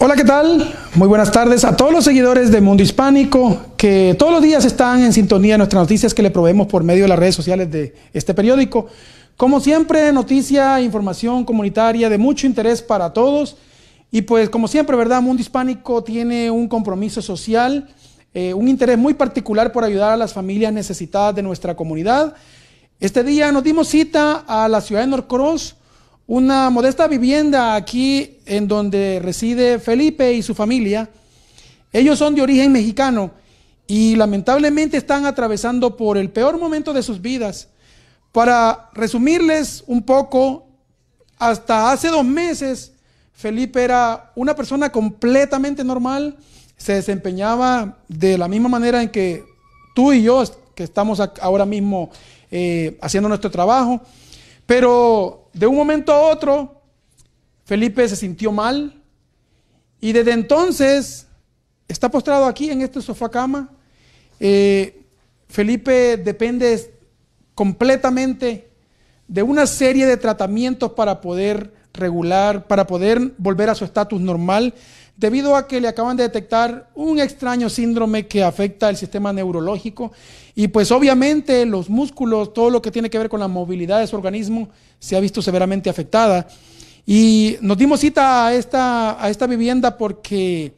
Hola, ¿qué tal? Muy buenas tardes a todos los seguidores de Mundo Hispánico que todos los días están en sintonía de nuestras noticias que le proveemos por medio de las redes sociales de este periódico. Como siempre, noticia, información comunitaria de mucho interés para todos. Y pues como siempre, ¿verdad? Mundo Hispánico tiene un compromiso social, un interés muy particular por ayudar a las familias necesitadas de nuestra comunidad. Este día nos dimos cita a la ciudad de Norcross, una modesta vivienda aquí en donde reside Felipe y su familia. Ellos son de origen mexicano y lamentablemente están atravesando por el peor momento de sus vidas. Para resumirles un poco, hasta hace 2 meses Felipe era una persona completamente normal, se desempeñaba de la misma manera en que tú y yo, que estamos ahora mismo haciendo nuestro trabajo, pero de un momento a otro, Felipe se sintió mal y desde entonces está postrado aquí en este sofá cama. Felipe depende completamente de una serie de tratamientos para poder regular, para poder volver a su estatus normal, debido a que le acaban de detectar un extraño síndrome que afecta el sistema neurológico y pues obviamente los músculos, todo lo que tiene que ver con la movilidad de su organismo se ha visto severamente afectada. Y nos dimos cita a esta vivienda porque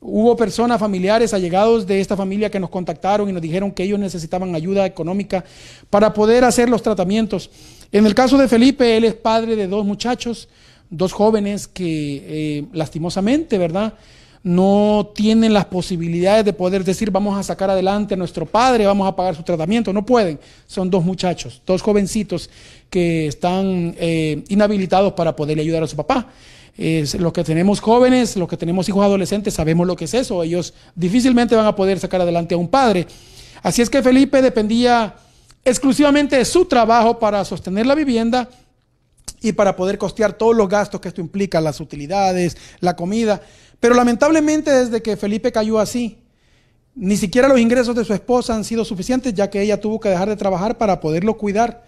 hubo personas, familiares, allegados de esta familia que nos contactaron y nos dijeron que ellos necesitaban ayuda económica para poder hacer los tratamientos. En el caso de Felipe, él es padre de 2 muchachos, 2 jóvenes que lastimosamente, ¿verdad?, no tienen las posibilidades de poder decir vamos a sacar adelante a nuestro padre, vamos a pagar su tratamiento. No pueden, son 2 muchachos, 2 jovencitos que están inhabilitados para poderle ayudar a su papá. Los que tenemos jóvenes, los que tenemos hijos adolescentes sabemos lo que es eso. Ellos difícilmente van a poder sacar adelante a un padre. Así es que Felipe dependía exclusivamente de su trabajo para sostener la vivienda y para poder costear todos los gastos que esto implica, las utilidades, la comida. Pero lamentablemente desde que Felipe cayó así, ni siquiera los ingresos de su esposa han sido suficientes, ya que ella tuvo que dejar de trabajar para poderlo cuidar.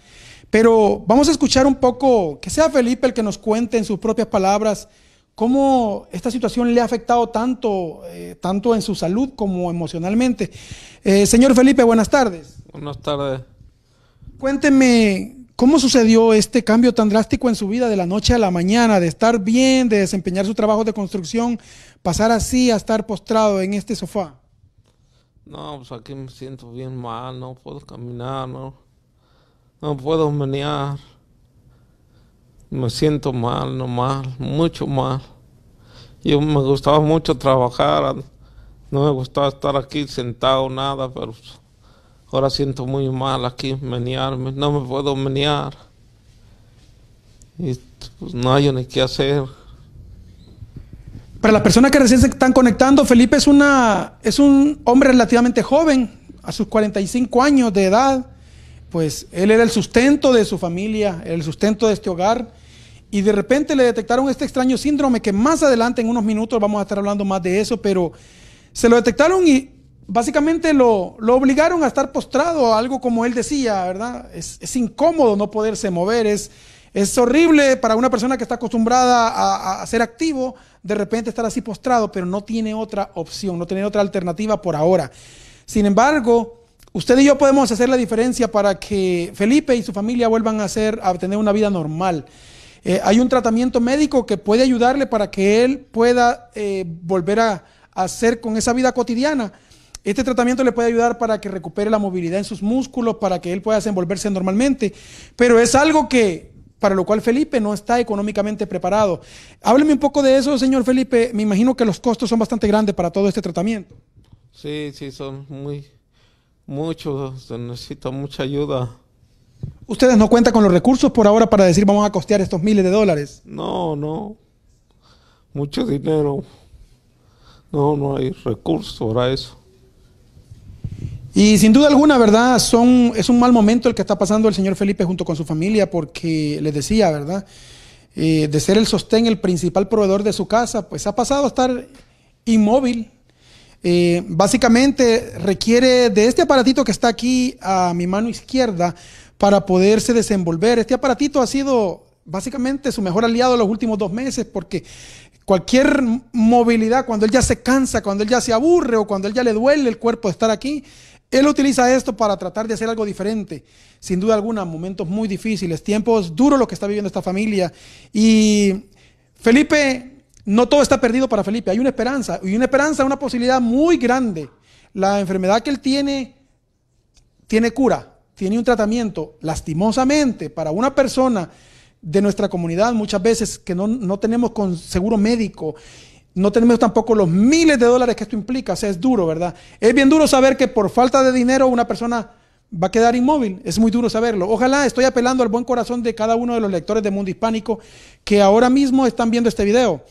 Pero vamos a escuchar un poco, que sea Felipe el que nos cuente en sus propias palabras cómo esta situación le ha afectado tanto en su salud como emocionalmente. Señor Felipe, buenas tardes. Buenas tardes. Cuénteme, ¿cómo sucedió este cambio tan drástico en su vida de la noche a la mañana, de estar bien, de desempeñar su trabajo de construcción, pasar así a estar postrado en este sofá? No, pues aquí me siento bien mal, no puedo caminar, no puedo menear. Me siento mal, mucho mal. Yo me gustaba mucho trabajar, no me gustaba estar aquí sentado, nada, pero ahora siento muy mal aquí menearme, no me puedo menear. Y pues no hay ni qué hacer. Para las personas que recién se están conectando, Felipe es un hombre relativamente joven, a sus 45 años de edad. Pues él era el sustento de su familia, el sustento de este hogar. Y de repente le detectaron este extraño síndrome que más adelante en unos minutos vamos a estar hablando más de eso, pero se lo detectaron y básicamente lo obligaron a estar postrado, algo como él decía, ¿verdad? Es incómodo no poderse mover, es horrible para una persona que está acostumbrada a ser activo, de repente estar así postrado, pero no tiene otra opción, no tiene otra alternativa por ahora. Sin embargo, usted y yo podemos hacer la diferencia para que Felipe y su familia vuelvan a tener una vida normal. Hay un tratamiento médico que puede ayudarle para que él pueda volver a hacer con esa vida cotidiana. Este tratamiento le puede ayudar para que recupere la movilidad en sus músculos, para que él pueda desenvolverse normalmente, pero es algo para lo cual Felipe no está económicamente preparado. Hábleme un poco de eso, señor Felipe. Me imagino que los costos son bastante grandes para todo este tratamiento. Sí, son muchos, se necesita mucha ayuda. ¿Ustedes no cuentan con los recursos por ahora para decir vamos a costear estos miles de dólares? No, mucho dinero. No hay recursos para eso. Y sin duda alguna, ¿verdad? Es un mal momento el que está pasando el señor Felipe junto con su familia, porque les decía, ¿verdad? De ser el sostén, el principal proveedor de su casa, pues ha pasado a estar inmóvil. Básicamente requiere de este aparatito que está aquí a mi mano izquierda para poderse desenvolver. Este aparatito ha sido básicamente su mejor aliado los últimos 2 meses porque Cualquier movilidad, cuando él ya se cansa, cuando él ya se aburre o cuando él ya le duele el cuerpo de estar aquí, él utiliza esto para tratar de hacer algo diferente. Sin duda alguna, momentos muy difíciles, tiempos duros los que está viviendo esta familia. Y Felipe, no todo está perdido para Felipe. Hay una esperanza, y una esperanza, una posibilidad muy grande. La enfermedad que él tiene, tiene cura, tiene un tratamiento. Lastimosamente, para una persona de nuestra comunidad, muchas veces que no tenemos con seguro médico, no tenemos tampoco los miles de dólares que esto implica. O sea, es duro, ¿verdad? Es bien duro saber que por falta de dinero una persona va a quedar inmóvil. Es muy duro saberlo. Ojalá, estoy apelando al buen corazón de cada uno de los lectores de Mundo Hispánico que ahora mismo están viendo este video.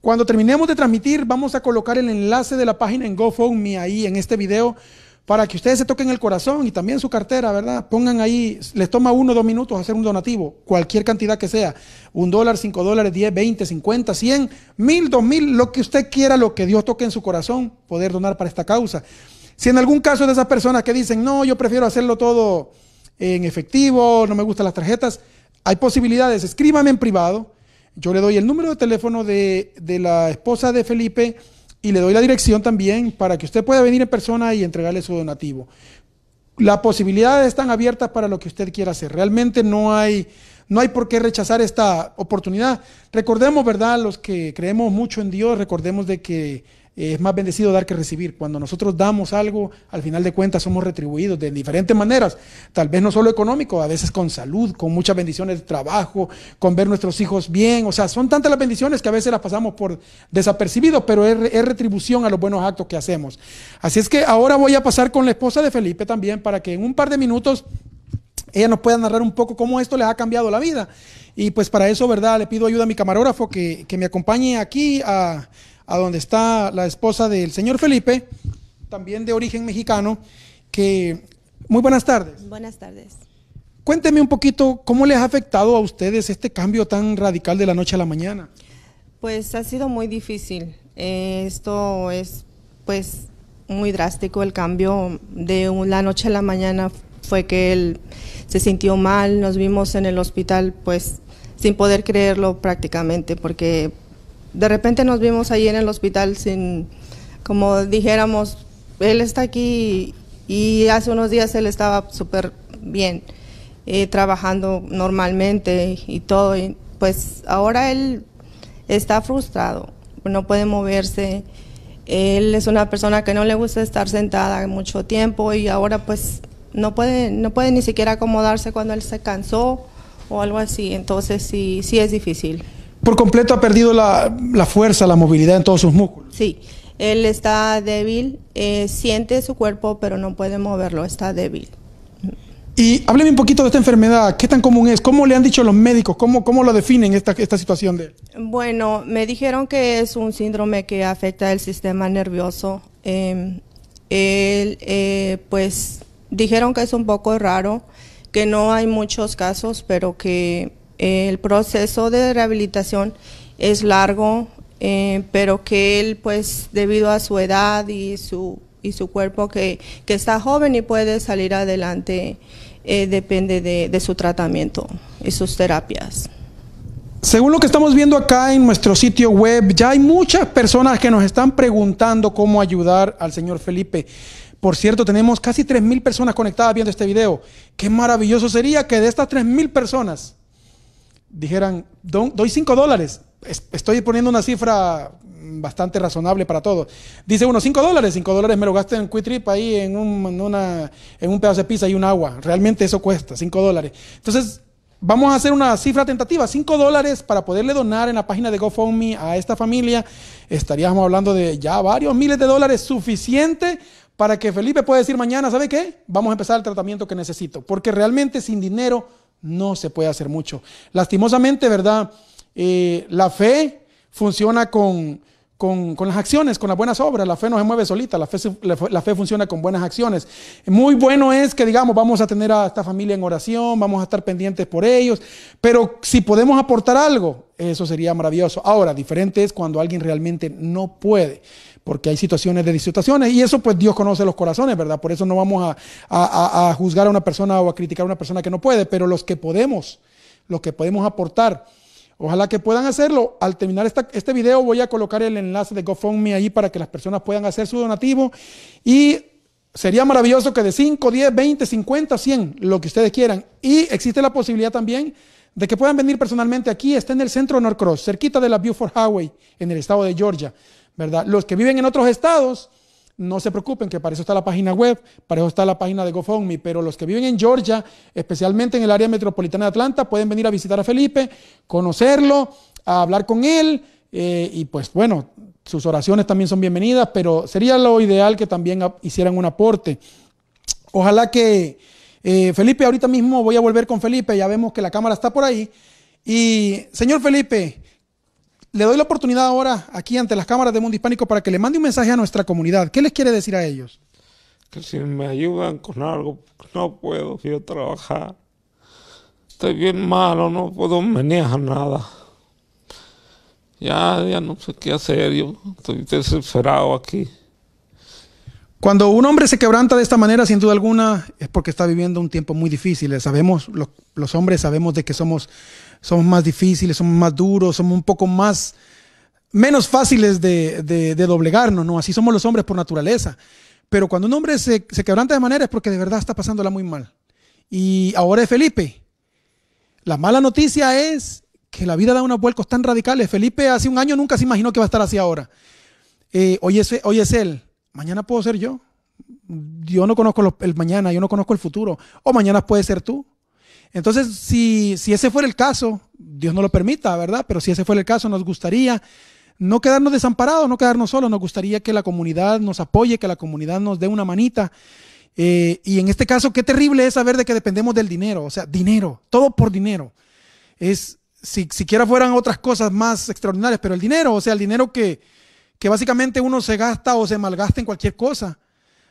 Cuando terminemos de transmitir, vamos a colocar el enlace de la página en GoFundMe ahí en este video, para que ustedes se toquen el corazón y también su cartera, ¿verdad? Pongan ahí, les toma 1 o 2 minutos hacer un donativo, cualquier cantidad que sea, $1, $5, $10, $20, $50, $100, $1000, $2000, lo que usted quiera, lo que Dios toque en su corazón, poder donar para esta causa. Si en algún caso de esas personas que dicen, no, yo prefiero hacerlo todo en efectivo, no me gustan las tarjetas, hay posibilidades, escríbame en privado, yo le doy el número de teléfono de la esposa de Felipe, y le doy la dirección también para que usted pueda venir en persona y entregarle su donativo. Las posibilidades están abiertas para lo que usted quiera hacer. Realmente no hay por qué rechazar esta oportunidad. Recordemos, ¿verdad? Los que creemos mucho en Dios, recordemos de que es más bendecido dar que recibir. Cuando nosotros damos algo, al final de cuentas somos retribuidos de diferentes maneras. Tal vez no solo económico, a veces con salud, con muchas bendiciones de trabajo, con ver nuestros hijos bien. O sea, son tantas las bendiciones que a veces las pasamos por desapercibidos, pero es retribución a los buenos actos que hacemos. Así es que ahora voy a pasar con la esposa de Felipe también, para que en un par de minutos ella nos pueda narrar un poco cómo esto les ha cambiado la vida. Y pues para eso, ¿verdad? Le pido ayuda a mi camarógrafo que me acompañe aquí a donde está la esposa del señor Felipe, también de origen mexicano, que... Muy buenas tardes. Buenas tardes. Cuénteme un poquito, ¿cómo les ha afectado a ustedes este cambio tan radical de la noche a la mañana? Pues ha sido muy difícil. Esto es, pues, muy drástico. El cambio de la noche a la mañana fue que él se sintió mal, nos vimos en el hospital, pues, sin poder creerlo prácticamente, porque... De repente nos vimos ahí en el hospital sin, como dijéramos, él está aquí, y hace unos días él estaba súper bien, trabajando normalmente y todo. Y pues ahora él está frustrado, no puede moverse. Él es una persona que no le gusta estar sentada mucho tiempo, y ahora pues no puede ni siquiera acomodarse cuando él se cansó o algo así. Entonces sí es difícil. Por completo ha perdido la fuerza, la movilidad en todos sus músculos. Sí, él está débil, siente su cuerpo, pero no puede moverlo, está débil. Y hábleme un poquito de esta enfermedad, ¿qué tan común es? ¿Cómo le han dicho los médicos? ¿Cómo lo definen esta situación de él? Bueno, me dijeron que es un síndrome que afecta el sistema nervioso. Él, pues, dijeron que es un poco raro, que no hay muchos casos, pero que... El proceso de rehabilitación es largo, pero que él, pues, debido a su edad y su cuerpo, que está joven y puede salir adelante, depende de su tratamiento y sus terapias. Según lo que estamos viendo acá en nuestro sitio web, ya hay muchas personas que nos están preguntando cómo ayudar al señor Felipe. Por cierto, tenemos casi 3000 personas conectadas viendo este video. Qué maravilloso sería que de estas 3000 personas dijeran, doy $5. Estoy poniendo una cifra bastante razonable para todos. Dice uno, $5 me lo gasto en Quick Trip ahí en un pedazo de pizza y un agua. Realmente eso cuesta, $5. Entonces, vamos a hacer una cifra tentativa, $5 para poderle donar en la página de GoFundMe a esta familia. Estaríamos hablando de ya varios miles de dólares, suficiente para que Felipe pueda decir mañana, ¿sabe qué? Vamos a empezar el tratamiento que necesito, porque realmente sin dinero no se puede hacer mucho. Lastimosamente, ¿verdad? La fe funciona con las acciones, con las buenas obras. La fe no se mueve solita, la fe funciona con buenas acciones. Muy bueno es que, digamos, vamos a tener a esta familia en oración, vamos a estar pendientes por ellos, pero si podemos aportar algo, eso sería maravilloso. Ahora, diferente es cuando alguien realmente no puede, porque hay situaciones de situaciones, y eso pues Dios conoce los corazones, ¿verdad? Por eso no vamos a juzgar a una persona o a criticar a una persona que no puede, pero los que podemos aportar. Ojalá que puedan hacerlo. Al terminar este video voy a colocar el enlace de GoFundMe ahí para que las personas puedan hacer su donativo. Y sería maravilloso que de 5, 10, 20, 50, 100, lo que ustedes quieran. Y existe la posibilidad también de que puedan venir personalmente aquí. Está en el centro de Norcross, cerquita de la Beaufort Highway, en el estado de Georgia, ¿verdad? Los que viven en otros estados, no se preocupen, que para eso está la página web, para eso está la página de GoFundMe, pero los que viven en Georgia, especialmente en el área metropolitana de Atlanta, pueden venir a visitar a Felipe, conocerlo, a hablar con él, y pues bueno, sus oraciones también son bienvenidas, pero sería lo ideal que también hicieran un aporte. Ojalá que Felipe, ahorita mismo voy a volver con Felipe, ya vemos que la cámara está por ahí, y señor Felipe, le doy la oportunidad ahora aquí ante las cámaras de Mundo Hispánico para que le mande un mensaje a nuestra comunidad. ¿Qué les quiere decir a ellos? Que si me ayudan con algo, no puedo yo trabajar. Estoy bien malo, no puedo manejar nada. Ya no sé qué hacer, yo estoy desesperado aquí. Cuando un hombre se quebranta de esta manera, sin duda alguna, es porque está viviendo un tiempo muy difícil. Sabemos, los hombres sabemos de que somos más difíciles, somos más duros, somos un poco menos fáciles de doblegarnos, ¿no? Así somos los hombres por naturaleza. Pero cuando un hombre se quebranta de manera es porque de verdad está pasándola muy mal. Y ahora es Felipe. La mala noticia es que la vida da unos vuelcos tan radicales. Felipe hace un año nunca se imaginó que va a estar así ahora. Hoy es él. Mañana puedo ser yo. Yo no conozco el mañana, yo no conozco el futuro. O mañana puede ser tú. Entonces, si ese fuera el caso, Dios no lo permita, ¿verdad? Pero si ese fuera el caso, nos gustaría no quedarnos desamparados, no quedarnos solos. Nos gustaría que la comunidad nos apoye, que la comunidad nos dé una manita. Y en este caso, qué terrible es saber de que dependemos del dinero. O sea, dinero, todo por dinero. Siquiera fueran otras cosas más extraordinarias, pero el dinero, o sea, el dinero que básicamente uno se gasta o se malgasta en cualquier cosa.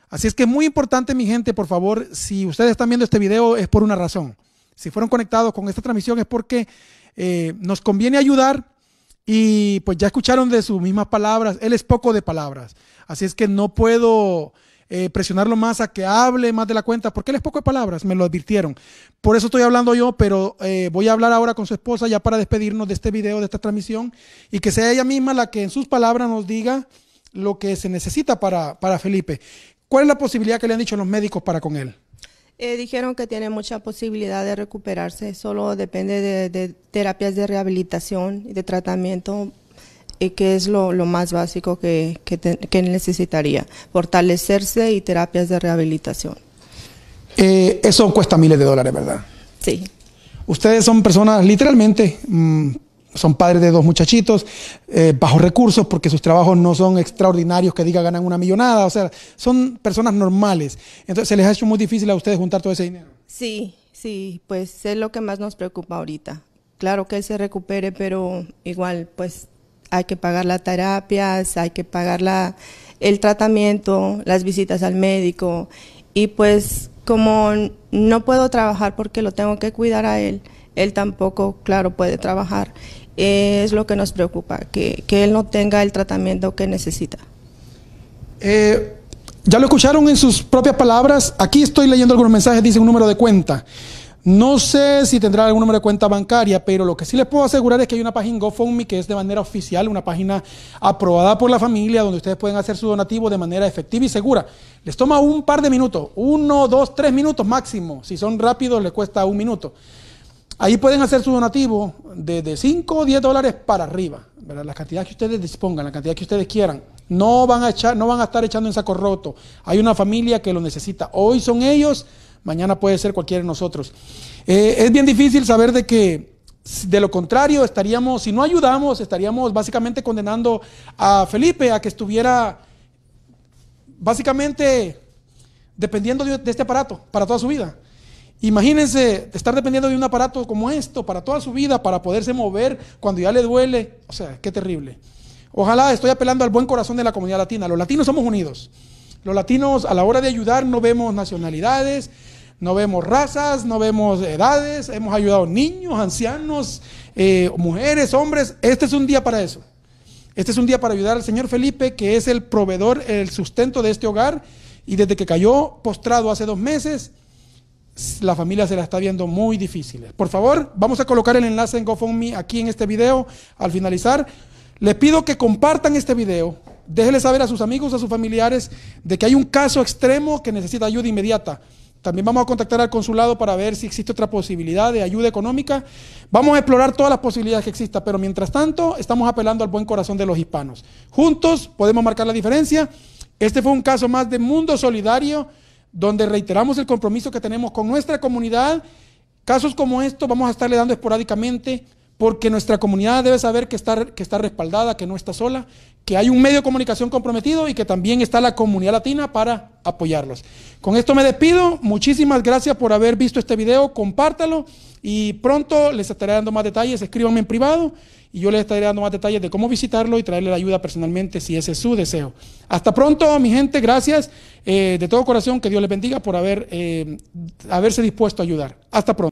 Así es que es muy importante, mi gente, por favor, si ustedes están viendo este video es por una razón. Si fueron conectados con esta transmisión es porque nos conviene ayudar y pues ya escucharon de sus mismas palabras. Él es poco de palabras, así es que no puedo presionarlo más a que hable más de la cuenta porque él es poco de palabras, me lo advirtieron. Por eso estoy hablando yo, pero voy a hablar ahora con su esposa ya para despedirnos de este video, de esta transmisión, y que sea ella misma la que en sus palabras nos diga lo que se necesita para Felipe. ¿Cuál es la posibilidad que le han dicho los médicos para con él? Dijeron que tiene mucha posibilidad de recuperarse, solo depende de terapias de rehabilitación y de tratamiento, que es lo más básico que necesitaría, fortalecerse y terapias de rehabilitación. Eso cuesta miles de dólares, ¿verdad? Sí. Ustedes son personas literalmente, son padres de dos muchachitos, bajos recursos porque sus trabajos no son extraordinarios que diga ganan una millonada, o sea, son personas normales. Entonces, ¿se les ha hecho muy difícil a ustedes juntar todo ese dinero? Sí, pues es lo que más nos preocupa ahorita. Claro que él se recupere, pero igual, pues hay que pagar las terapias, hay que pagar el tratamiento, las visitas al médico. Y pues como no puedo trabajar porque lo tengo que cuidar a él, él tampoco, claro, puede trabajar. Es lo que nos preocupa, que él no tenga el tratamiento que necesita. Ya lo escucharon en sus propias palabras. Aquí estoy leyendo algunos mensajes, dice un número de cuenta. No sé si tendrá algún número de cuenta bancaria, pero lo que sí les puedo asegurar es que hay una página en GoFundMe que es de manera oficial, una página aprobada por la familia, donde ustedes pueden hacer su donativo de manera efectiva y segura. Les toma un par de minutos, 1, 2, 3 minutos máximo. Si son rápidos, les cuesta un minuto. Ahí pueden hacer su donativo de 5 o 10 dólares para arriba, ¿verdad? La cantidad que ustedes dispongan, la cantidad que ustedes quieran. No van a estar echando en saco roto. Hay una familia que lo necesita. Hoy son ellos. Mañana puede ser cualquiera de nosotros. Es bien difícil saber de que, de lo contrario, estaríamos, si no ayudamos, estaríamos básicamente condenando a Felipe a que estuviera básicamente dependiendo de este aparato para toda su vida. Imagínense estar dependiendo de un aparato como esto para toda su vida, para poderse mover cuando ya le duele. O sea, qué terrible. Ojalá, estoy apelando al buen corazón de la comunidad latina. Los latinos somos unidos. Los latinos a la hora de ayudar no vemos nacionalidades, no vemos razas, no vemos edades. Hemos ayudado niños, ancianos, mujeres, hombres. Este es un día para eso. Este es un día para ayudar al señor Felipe, que es el proveedor, el sustento de este hogar. Y desde que cayó postrado hace 2 meses, la familia se la está viendo muy difícil. Por favor, vamos a colocar el enlace en GoFundMe aquí en este video al finalizar. Les pido que compartan este video. Déjenle saber a sus amigos, a sus familiares, de que hay un caso extremo que necesita ayuda inmediata. También vamos a contactar al consulado para ver si existe otra posibilidad de ayuda económica. Vamos a explorar todas las posibilidades que existan, pero mientras tanto estamos apelando al buen corazón de los hispanos. Juntos podemos marcar la diferencia. Este fue un caso más de Mundo Solidario, donde reiteramos el compromiso que tenemos con nuestra comunidad. Casos como estos vamos a estarle dando esporádicamente, porque nuestra comunidad debe saber que está respaldada, que no está sola, que hay un medio de comunicación comprometido y que también está la comunidad latina para apoyarlos. Con esto me despido. Muchísimas gracias por haber visto este video. Compártalo y pronto les estaré dando más detalles. Escríbanme en privado y yo les estaré dando más detalles de cómo visitarlo y traerle la ayuda personalmente si ese es su deseo. Hasta pronto, mi gente. Gracias de todo corazón. Que Dios les bendiga por haberse dispuesto a ayudar. Hasta pronto.